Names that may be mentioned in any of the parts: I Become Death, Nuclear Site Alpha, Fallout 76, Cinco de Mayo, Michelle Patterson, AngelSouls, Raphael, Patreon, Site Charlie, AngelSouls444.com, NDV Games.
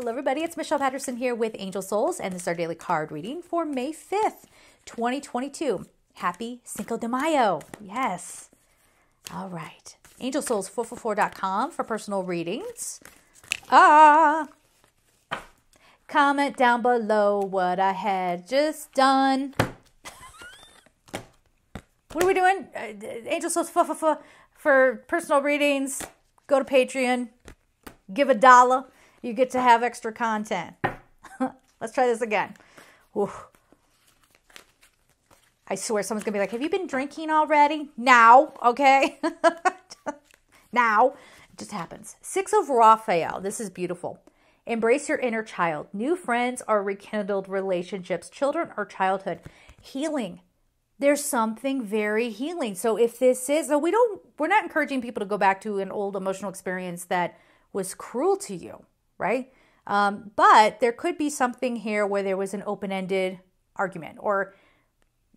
Hello everybody, it's Michelle Patterson here with Angel Souls, and this is our daily card reading for May 5th, 2022. Happy Cinco de Mayo. Yes. All right. AngelSouls444.com for personal readings. Comment down below what I had just done. What are we doing? Angel Souls for personal readings. Go to Patreon. Give $1. You get to have extra content. Let's try this again. Ooh. I swear someone's going to be like, have you been drinking already? Now, okay? Now. It just happens. Six of Raphael. This is beautiful. Embrace your inner child. New friends or rekindled relationships. Children or childhood. Healing. There's something very healing. So if this is, so we're not encouraging people to go back to an old emotional experience that was cruel to you. Right? But there could be something here where there was an open-ended argument or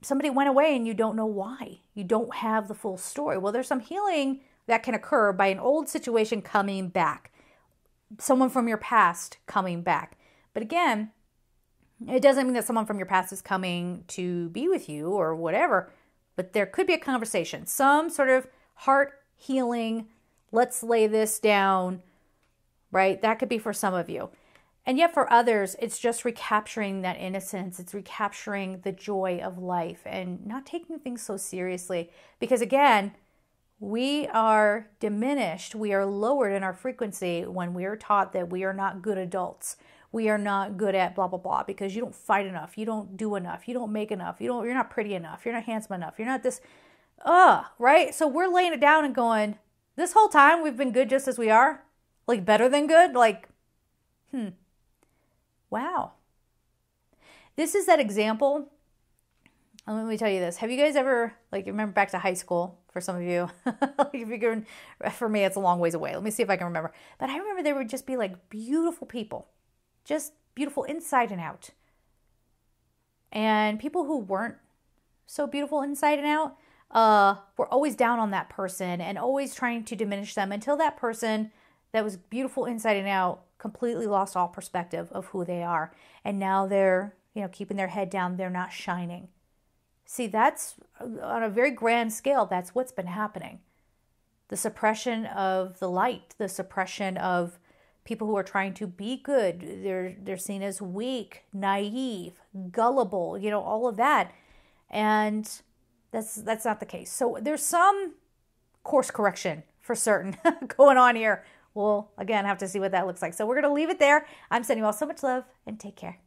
somebody went away and you don't know why. You don't have the full story. Well, there's some healing that can occur by an old situation coming back, someone from your past coming back. But again, it doesn't mean that someone from your past is coming to be with you or whatever, but there could be a conversation, some sort of heart healing, let's lay this down, right? That could be for some of you. And yet for others, it's just recapturing that innocence. It's recapturing the joy of life and not taking things so seriously. Because again, we are diminished. We are lowered in our frequency when we are taught that we are not good adults. We are not good at blah, blah, blah, because you don't fight enough. You don't do enough. You don't make enough. You're not pretty enough. You're not handsome enough. You're not this, right? So we're laying it down and going, this whole time we've been good just as we are. Like better than good? Like, wow. This is that example. Let me tell you this. Have you guys ever, like, remember back to high school for some of you? Like if you can, for me, it's a long ways away. Let me see if I can remember. But I remember there would just be like beautiful people, just beautiful inside and out. And people who weren't so beautiful inside and out were always down on that person and always trying to diminish them until that person that was beautiful inside and out completely lost all perspective of who they are. And now they're, you know, keeping their head down. They're not shining. See, that's on a very grand scale. That's what's been happening. The suppression of the light, the suppression of people who are trying to be good. They're seen as weak, naive, gullible, you know, all of that. And that's not the case. So there's some course correction for certain going on here. We'll, again, have to see what that looks like. So we're going to leave it there. I'm sending you all so much love and take care.